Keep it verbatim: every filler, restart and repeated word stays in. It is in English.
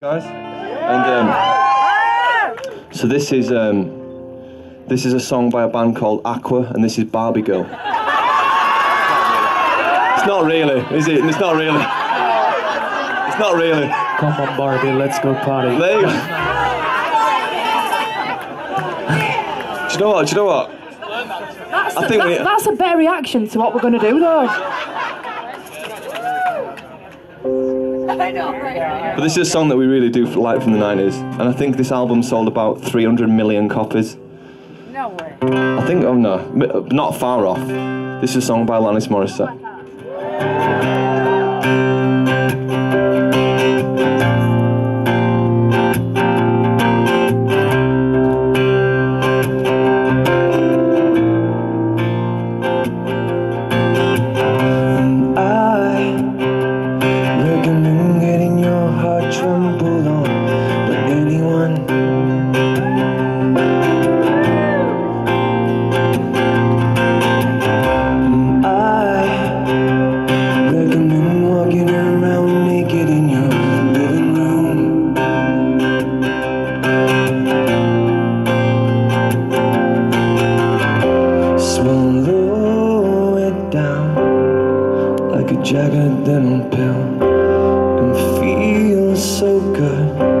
Guys, and um, so this is um, this is a song by a band called Aqua, and this is Barbie Girl. It's not really, is it? It's not really. It's not really. Come on, Barbie, let's go party. There you go. Do you know what? Do you know what? That's, I think a, that's, we, that's a better reaction to what we're gonna do, though. I know, right? But this is a song that we really do like from the nineties, and I think this album sold about three hundred million copies. No way. I think, oh no, not far off. This is a song by Alanis Morissette. Jagged little pill and feels so good.